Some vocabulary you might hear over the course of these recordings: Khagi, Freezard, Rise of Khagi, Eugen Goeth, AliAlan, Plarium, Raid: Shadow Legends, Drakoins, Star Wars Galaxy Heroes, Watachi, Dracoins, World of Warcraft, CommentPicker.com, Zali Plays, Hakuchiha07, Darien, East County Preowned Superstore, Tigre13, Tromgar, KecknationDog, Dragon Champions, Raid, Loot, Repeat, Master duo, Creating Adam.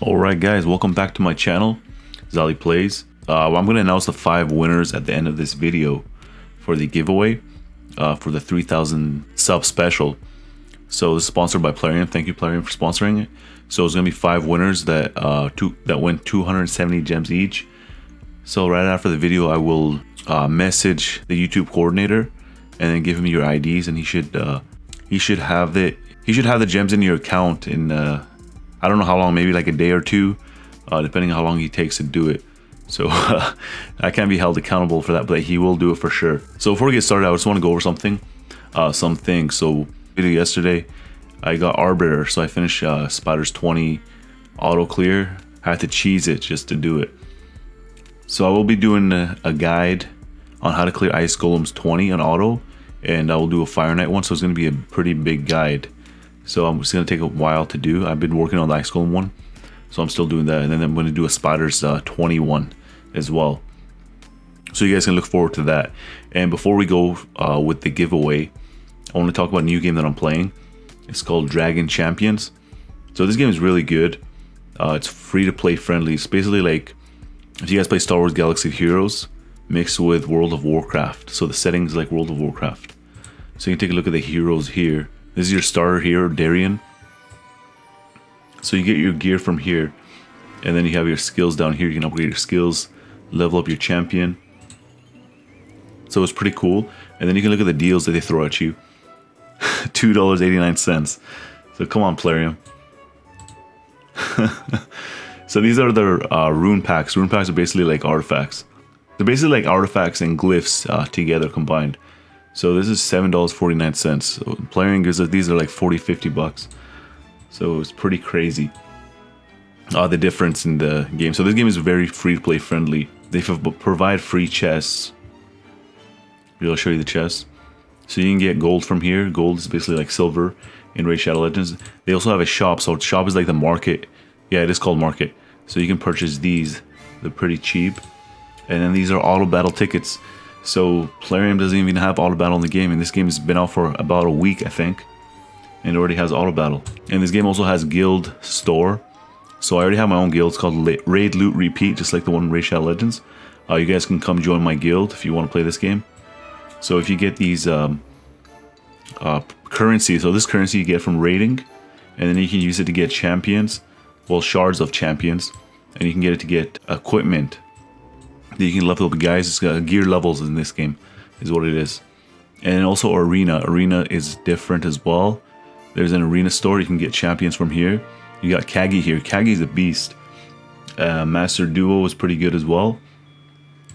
Alright guys, welcome back to my channel, Zali Plays. I'm going to announce the 5 winners at the end of this video for the giveaway for the 3,000 sub special. So this is sponsored by Plarium. Thank you Plarium for sponsoring it. So it's going to be 5 winners that win 270 gems each. So right after the video I will message the YouTube coordinator and then give him your IDs, and he should have the gems in your account in I don't know how long, maybe like a day or two, depending on how long he takes to do it. So I can't be held accountable for that, but he will do it for sure. So before we get started, I just want to go over something, some things. So video yesterday, I got Arbiter, so I finished Spiders 20 auto clear. I had to cheese it just to do it. So I will be doing a guide on how to clear Ice Golems 20 on auto, and I will do a Fire Knight one. So it's going to be a pretty big guide. So I'm just going to take a while to do. I've been working on the Ice Golem one, so I'm still doing that. And then I'm going to do a Spiders 21 as well. So you guys can look forward to that. And before we go with the giveaway, I want to talk about a new game that I'm playing. It's called Dragon Champions. So this game is really good. It's free to play friendly. It's basically like if you guys play Star Wars Galaxy Heroes mixed with World of Warcraft. So the settings like World of Warcraft. So you can take a look at the heroes here. This is your starter hero, Darien. So you get your gear from here, and then you have your skills down here. You can upgrade your skills, level up your champion. So it's pretty cool. And then you can look at the deals that they throw at you. $2.89. So come on, Plarium. So these are the rune packs. Rune packs are basically like artifacts. They're basically like artifacts and glyphs together combined. So this is $7.49. So Plarium gives us, these are like 40, 50 bucks. So it's pretty crazy, the difference in the game. So this game is very free to play friendly. They provide free chests. I'll show you the chests. So you can get gold from here. Gold is basically like silver in Raid: Shadow Legends. They also have a shop. So shop is like the market. Yeah, it is called market. So you can purchase these. They're pretty cheap. And then these are auto battle tickets. So Plarium doesn't even have auto battle in the game, and this game has been out for about a week, I think, and it already has auto battle. And this game also has guild store. So I already have my own guild. It's called Raid, Loot, Repeat, just like the one in Raid: Shadow Legends. You guys can come join my guild if you want to play this game. So if you get these currency, so this currency you get from raiding, and then you can use it to get champions, well, shards of champions, and you can get it to get equipment. You can level up guys. It's got gear levels in this game is what it is. And also arena. Arena is different as well. There's an arena store. You can get champions from here. You got Khagi here. Khagi's a beast. Master duo is pretty good as well.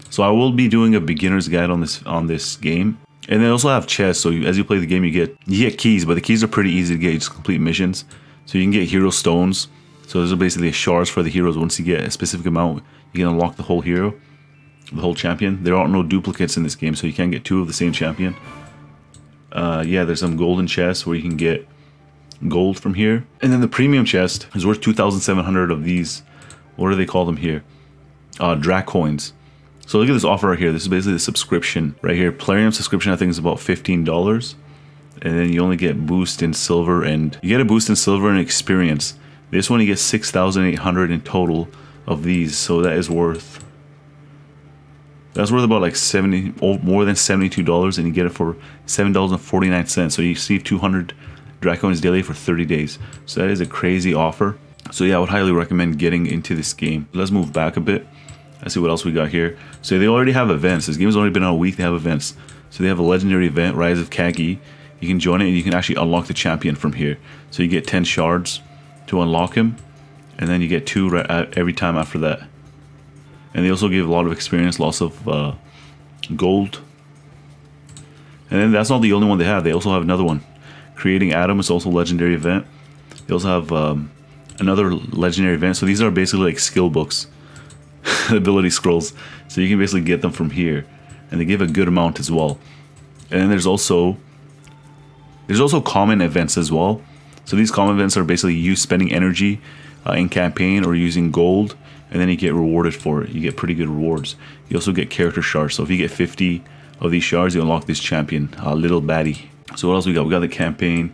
So I will be doing a beginner's guide on this game. And they also have chests. So as you play the game, you get keys, but the keys are pretty easy to get. You just complete missions. So you can get hero stones. So those are basically shards for the heroes. Once you get a specific amount, you can unlock the whole hero, the whole champion. There aren't no duplicates in this game, so you can't get two of the same champion. Yeah, there's some golden chests where you can get gold from here. And then the premium chest is worth 2,700 of these. What do they call them here? Drakoins. So look at this offer right here. This is basically the subscription right here. Plarium subscription I think is about $15. And then you only get boost in silver, and you get a boost in silver and experience. This one you get 6,800 in total of these. So that is worth about like more than $72, and you get it for $7.49. So you receive 200 Dracoins daily for 30 days. So that is a crazy offer. So yeah, I would highly recommend getting into this game. Let's move back a bit. Let's see what else we got here. So they already have events. This game has only been out a week. They have events. So they have a legendary event, Rise of Khagi. You can join it, and you can actually unlock the champion from here. So you get 10 shards to unlock him, and then you get 2 every time after that. And they also give a lot of experience, lots of gold. And then that's not the only one they have. They also have another one. Creating Adam is also a legendary event. They also have another legendary event. So these are basically like skill books, ability scrolls. So you can basically get them from here. And they give a good amount as well. And then there's also common events as well. So these common events are basically you spending energy in campaign or using gold, and then you get rewarded for it. You get pretty good rewards. You also get character shards. So if you get 50 of these shards, you unlock this champion, Little Baddie. So what else we got? We got the campaign,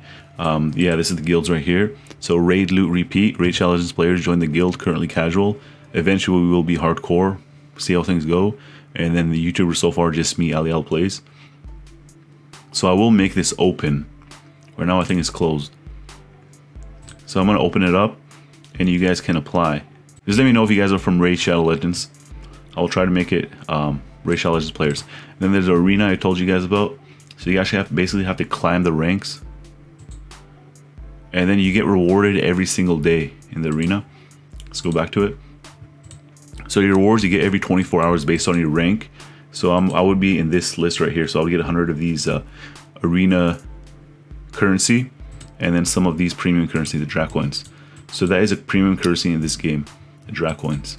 Yeah, this is the guilds right here. So Raid, Loot, Repeat. Raid Shadow Legends players join the guild, currently casual. Eventually we will be hardcore, see how things go. And then the YouTubers so far, just me, AliAlan Plays. So I will make this open. Right now I think it's closed. So I'm going to open it up and you guys can apply. Just let me know if you guys are from Raid Shadow Legends. I'll try to make it Raid Shadow Legends players. And then there's the arena I told you guys about. So you actually have to basically climb the ranks. And then you get rewarded every single day in the arena. Let's go back to it. So your rewards you get every 24 hours based on your rank. So I would be in this list right here. So I'll get 100 of these arena currency and then some of these premium currency, the Drakoins. So that is a premium currency in this game, the Drakoins.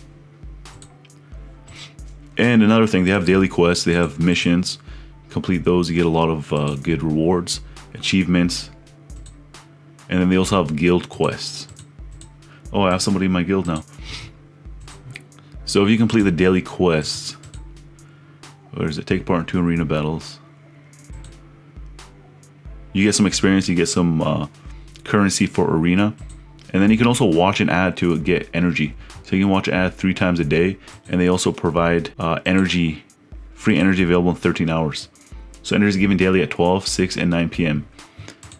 And another thing, they have daily quests, they have missions. Complete those, you get a lot of good rewards, achievements. And then they also have guild quests. Oh, I have somebody in my guild now. So if you complete the daily quests, where does it take part in 2 arena battles? You get some experience, you get some currency for arena. And then you can also watch an ad to get energy. So you can watch an ad 3 times a day. And they also provide energy, free energy available in 13 hours. So energy is given daily at 12, 6, and 9 p.m.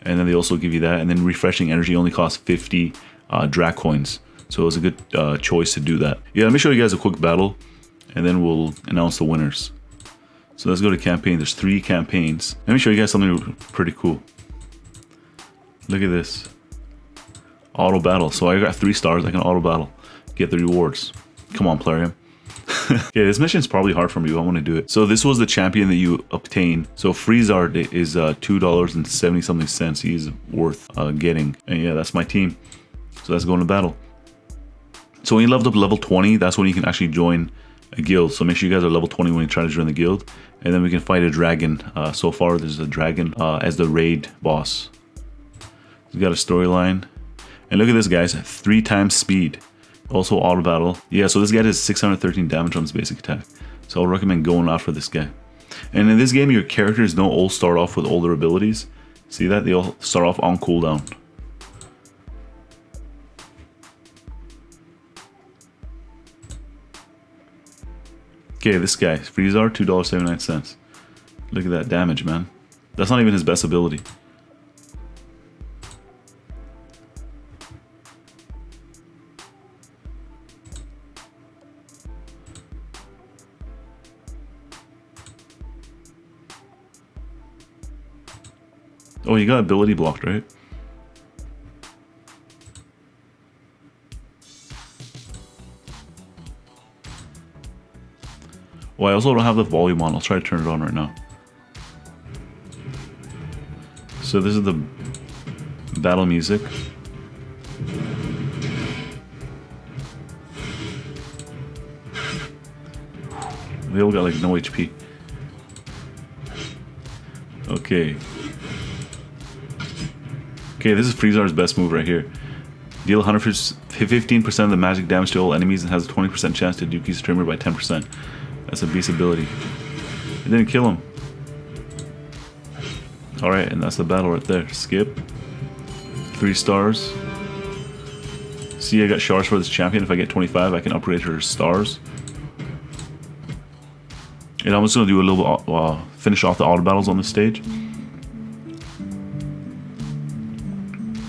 And then they also give you that. And then refreshing energy only costs 50 Drakoins. So it was a good choice to do that. Yeah, let me show you guys a quick battle. And then we'll announce the winners. So let's go to campaign. There's 3 campaigns. Let me show you guys something pretty cool. Look at this. Auto battle. So I got 3 stars. I can auto battle. Get the rewards. Come on, Plarium. Okay, this mission is probably hard for me, but I want to do it. So this was the champion that you obtain. So Freezard is $2.70 something. He's worth getting. And yeah, that's my team. So let's go into battle. So when you leveled up level 20, that's when you can actually join a guild. So make sure you guys are level 20 when you try to join the guild. And then we can fight a dragon. So far there's a dragon as the raid boss. He's got a storyline. And look at this, guys, 3 times speed. Also auto battle. Yeah, so this guy does 613 damage on his basic attack. So I'll recommend going out for this guy. And in this game, your characters don't all start off with all their abilities. See that? They all start off on cooldown. Okay, this guy, Freezard, $2.79. Look at that damage, man. That's not even his best ability. Oh, you got ability blocked, right? Oh, I also don't have the volume on. I'll try to turn it on right now. So this is the battle music. They all got like no HP. Okay. Okay, this is Freezar's best move right here. Deal 115% of the magic damage to all enemies and has a 20% chance to duke his trimmer by 10%. That's a beast ability. It didn't kill him. Alright, and that's the battle right there. Skip. 3 stars. See, I got shards for this champion. If I get 25, I can upgrade her stars. And I'm just going to do a little bit, finish off the auto battles on this stage.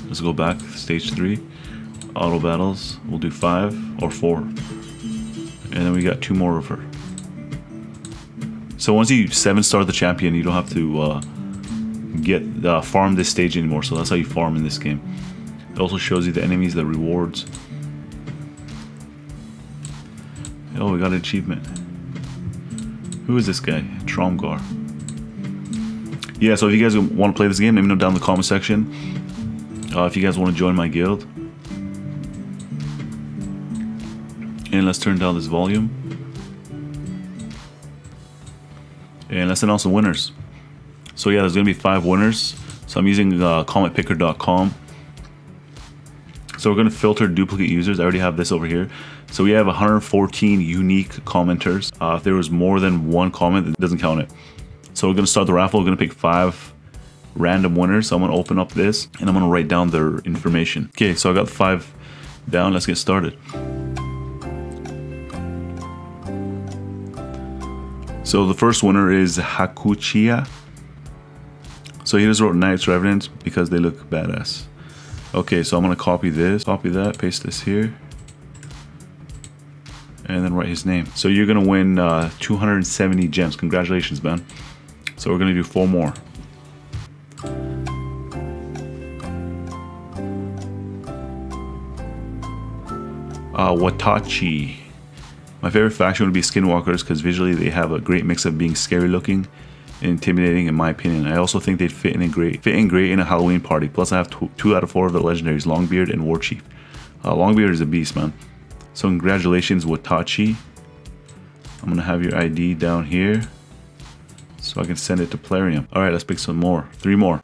Let's go back, stage 3, auto battles, we'll do 5 or 4, and then we got 2 more of her. So once you 7-star the champion, you don't have to farm this stage anymore, so that's how you farm in this game. It also shows you the enemies, the rewards. Oh, we got an achievement. Who is this guy? Tromgar. Yeah, so if you guys want to play this game, let me know down in the comment section. If you guys want to join my guild. And let's turn down this volume. And let's announce the winners. So yeah, there's going to be 5 winners. So I'm using CommentPicker.com. So we're going to filter duplicate users. I already have this over here. So we have 114 unique commenters. If there was more than 1 comment, it doesn't count it. So we're going to start the raffle. We're going to pick 5 random winners. So I'm gonna open up this and I'm gonna write down their information. Okay, so I got 5 down, let's get started. So the first winner is Hakuchiha. So he just wrote Knights Revenant because they look badass. Okay, so I'm gonna copy this, copy that, paste this here, and then write his name. So you're gonna win 270 gems. Congratulations, man. So we're gonna do 4 more. Watachi. My favorite faction would be Skinwalkers because visually they have a great mix of being scary looking and intimidating, in my opinion. I also think they'd fit in great in a Halloween party. Plus I have 2 out of 4 of the legendaries, Longbeard and Warchief. Longbeard is a beast, man. So congratulations, Watachi. I'm gonna have your ID down here so I can send it to Plarium. All right, let's pick some more, 3 more.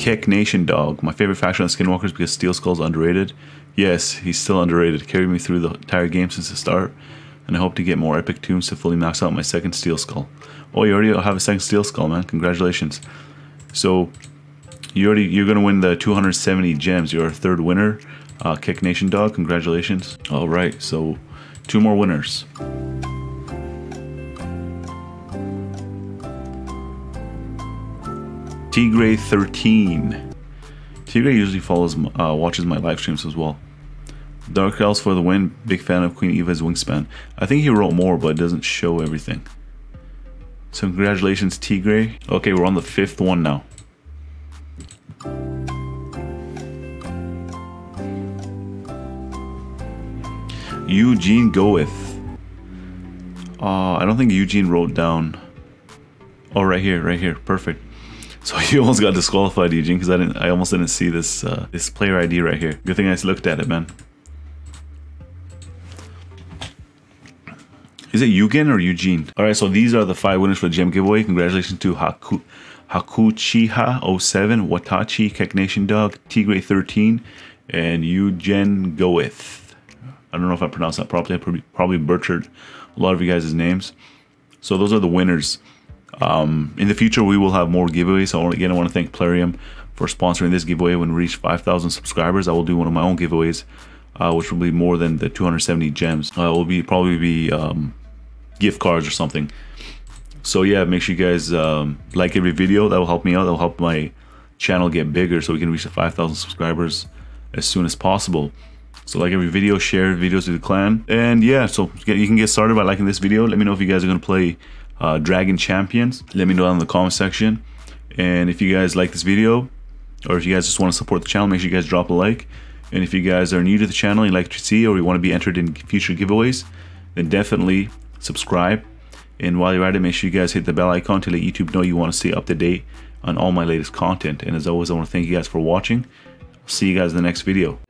KecknationDog. My favorite faction on Skinwalkers because Steel Skull's underrated. Yes, he's still underrated. Carried me through the entire game since the start, and I hope to get more epic tombs to fully max out my second Steel Skull. Oh, you already have a second Steel Skull, man. Congratulations. So you're gonna win the 270 gems. You're our 3rd winner, KecknationDog. Congratulations. All right, so 2 more winners. Tigre13. Tigre usually watches my live streams as well. Dark Elves for the win. Big fan of Queen Eva's wingspan. I think he wrote more, but it doesn't show everything. So congratulations, Tigre. Okay, we're on the 5th one now. Eugen Goeth. I don't think Eugen wrote down. Oh, right here. Perfect. So you almost got disqualified, Eugen, because I almost didn't see this this player ID right here. Good thing I looked at it, man. Is it Eugen or Eugene? All right, so these are the 5 winners for the gem giveaway. Congratulations to Hakuchiha07, Watachi, KecknationDog, Tigre13, and Eugen Goeth. I don't know if I pronounced that properly. I probably butchered a lot of you guys' names. So those are the winners. In the future, we will have more giveaways. So again, I want to thank Plarium for sponsoring this giveaway. When we reach 5,000 subscribers, I will do one of my own giveaways, which will be more than the 270 gems. It will be probably gift cards or something. So yeah, make sure you guys like every video. That will help me out. That will help my channel get bigger so we can reach the 5,000 subscribers as soon as possible. So like every video, share videos to the clan. And yeah, so you can get started by liking this video. Let me know if you guys are going to play Dragon Champions. Let me know down in the comment section. And if you guys like this video, or if you guys just want to support the channel, make sure you guys drop a like. And if you guys are new to the channel, you like to see, or you want to be entered in future giveaways, then definitely subscribe. And while you're at it, make sure you guys hit the bell icon to let YouTube know you want to stay up to date on all my latest content. And as always, I want to thank you guys for watching. I'll see you guys in the next video.